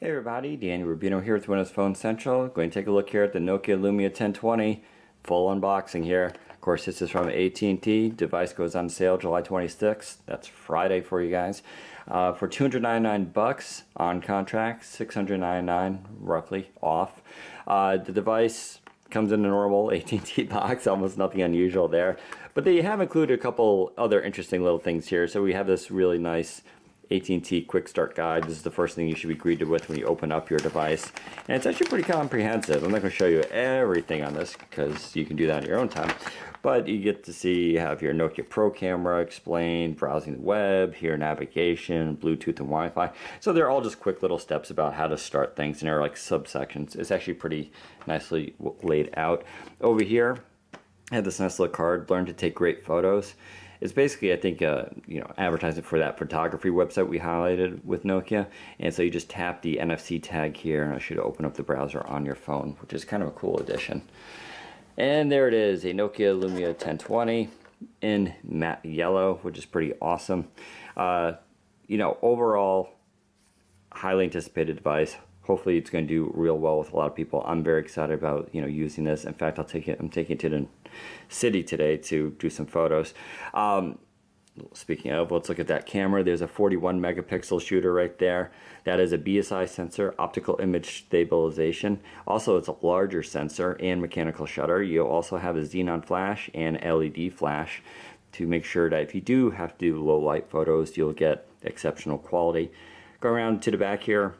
Hey everybody, Daniel Rubino here with Windows Phone Central. Going to take a look here at the Nokia Lumia 1020 full unboxing here. Of course, this is from AT&T. Device goes on sale July 26th. That's Friday for you guys. For $299 on contract, $699 roughly off. The device comes in a normal AT&T box, almost nothing unusual there. But they have included a couple other interesting little things here. So we have this really nice AT&T Quick Start Guide. This is the first thing you should be greeted with when you open up your device. And it's actually pretty comprehensive. I'm not going to show you everything on this because you can do that on your own time. But you get to see, you have your Nokia Pro Camera explained, browsing the web, here navigation, Bluetooth and Wi-Fi. So they're all just quick little steps about how to start things, and they're like subsections. It's actually pretty nicely laid out. Over here, I have this nice little card, learn to take great photos. It's basically, I think, advertising for that photography website we highlighted with Nokia. And so you just tap the NFC tag here, and it should open up the browser on your phone, which is kind of a cool addition. And there it is, a Nokia Lumia 1020 in matte yellow, which is pretty awesome. Overall, highly anticipated device. Hopefully, it's going to do real well with a lot of people. I'm very excited about using this. In fact, I'm taking it to the city today to do some photos. Speaking of, let's look at that camera. There's a 41 megapixel shooter right there. That is a BSI sensor, optical image stabilization. Also, it's a larger sensor and mechanical shutter. You also have a xenon flash and LED flash to make sure that if you do have to do low light photos, you'll get exceptional quality. Go around to the back here.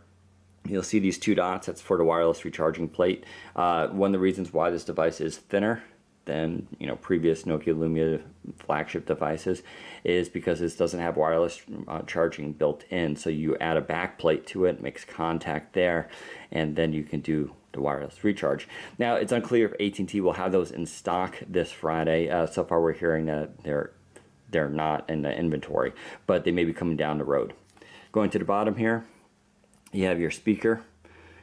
You'll see these two dots. That's for the wireless recharging plate. One of the reasons why this device is thinner than previous Nokia Lumia flagship devices is because this doesn't have wireless charging built in. So you add a back plate to it, makes contact there, and then you can do the wireless recharge. Now it's unclear if AT&T will have those in stock this Friday. So far, we're hearing that they're not in the inventory, but they may be coming down the road. Going to the bottom here. You have your speaker,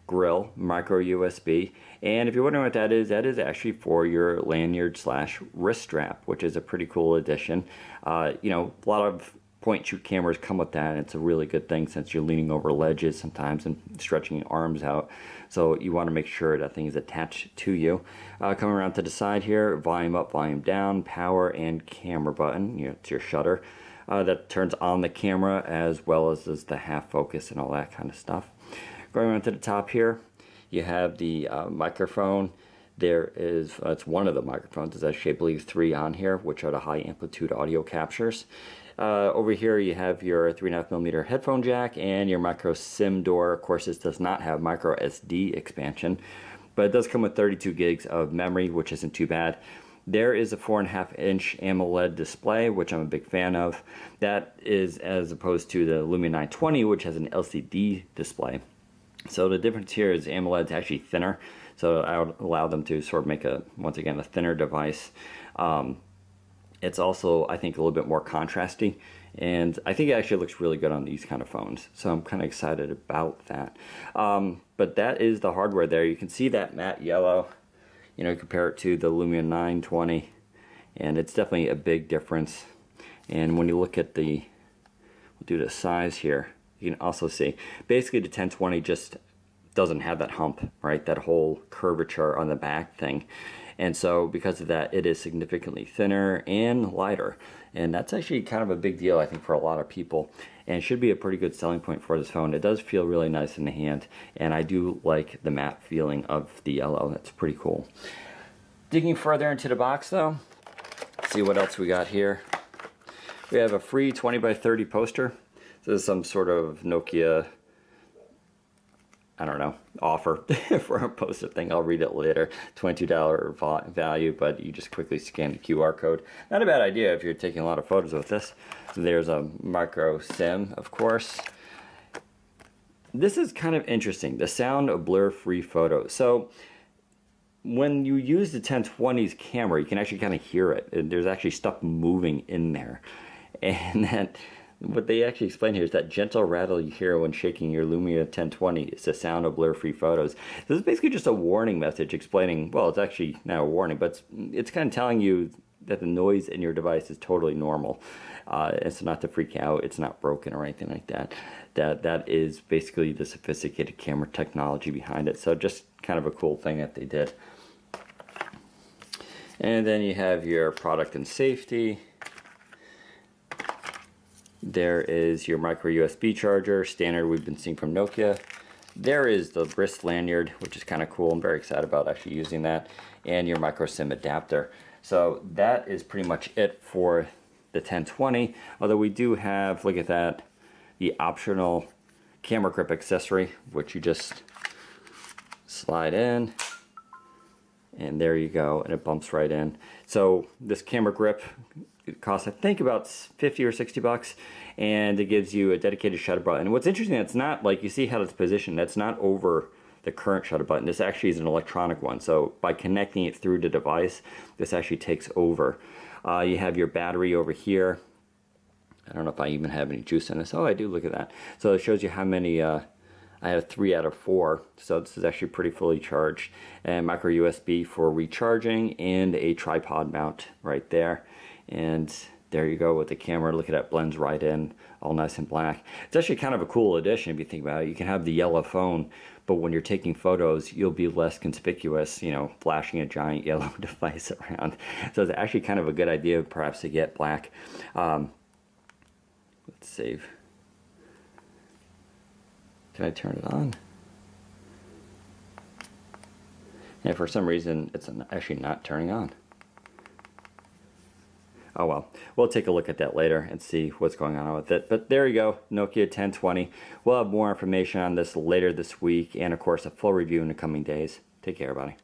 grill, micro USB, and if you're wondering what that is actually for your lanyard / wrist strap, which is a pretty cool addition. A lot of point-and-shoot cameras come with that, and it's a really good thing since you're leaning over ledges sometimes and stretching your arms out. So you want to make sure that thing is attached to you. Coming around to the side here, volume up, volume down, power and camera button. It's your shutter. That turns on the camera as well as does the half focus and all that kind of stuff. Going around to the top here, you have the microphone. It's one of the microphones. There's actually, I believe, 3 on here, which are the high amplitude audio captures. Over here you have your 3.5mm headphone jack and your micro SIM door. Of course, this does not have micro SD expansion, but it does come with 32 gigs of memory, which isn't too bad. There is a 4.5-inch AMOLED display, which I'm a big fan of. That is as opposed to the Lumia 920, which has an LCD display. So the difference here is AMOLED's actually thinner, so I would allow them to sort of make once again a thinner device. It's also, I think, a little bit more contrasty, and I think it actually looks really good on these kind of phones, so I'm kind of excited about that. But that is the hardware there. You can see that matte yellow. Compare it to the Lumia 920, and it's definitely a big difference. And when you look at we'll do the size here, you can also see basically the 1020 just doesn't have that hump, right? That whole curvature on the back thing. And so because of that, it is significantly thinner and lighter. And that's actually kind of a big deal, I think, for a lot of people. And it should be a pretty good selling point for this phone. It does feel really nice in the hand. And I do like the matte feeling of the yellow. That's pretty cool. Digging further into the box, though, let's see what else we got here. We have a free 20x30 poster. So this is some sort of Nokia, I don't know, offer for a poster thing. I'll read it later. $22 value, but you just quickly scan the QR code. Not a bad idea if you're taking a lot of photos with this. So there's a micro SIM, of course. This is kind of interesting, the sound of blur-free photos. So when you use the 1020's camera, you can actually kind of hear it. There's actually stuff moving in there. And then what they actually explain here is that gentle rattle you hear when shaking your Lumia 1020 is the sound of blur-free photos. This is basically just a warning message explaining, well, it's actually not a warning, but it's kind of telling you that the noise in your device is totally normal. It's not to freak out, it's not broken or anything like that. That is basically the sophisticated camera technology behind it. So just kind of a cool thing that they did. And then you have your product and safety. There is your micro USB charger, standard we've been seeing from Nokia. There is the wrist lanyard, which is kind of cool. I'm very excited about actually using that, and your micro SIM adapter. So that is pretty much it for the 1020. Although we do have, look at that, the optional camera grip accessory, which you just slide in, and there you go, and it bumps right in. So this camera grip, it costs I think about 50 or 60 bucks, and it gives you a dedicated shutter button. And what's interesting, it's not like, you see how it's positioned, that's not over the current shutter button. This actually is an electronic one, so by connecting it through the device, this actually takes over. You have your battery over here. I don't know if I even have any juice in this. Oh, I do, look at that. So it shows you how many, I have 3 out of 4, so this is actually pretty fully charged. And micro USB for recharging, and a tripod mount right there. And there you go with the camera. Look at that, blends right in, all nice and black. It's actually kind of a cool addition if you think about it. You can have the yellow phone, but when you're taking photos, you'll be less conspicuous, you know, flashing a giant yellow device around. So it's actually kind of a good idea perhaps to get black. Let's save. Can I turn it on? And for some reason, it's actually not turning on. Oh well, we'll take a look at that later and see what's going on with it. But there you go, Nokia 1020. We'll have more information on this later this week, and of course a full review in the coming days. Take care, everybody.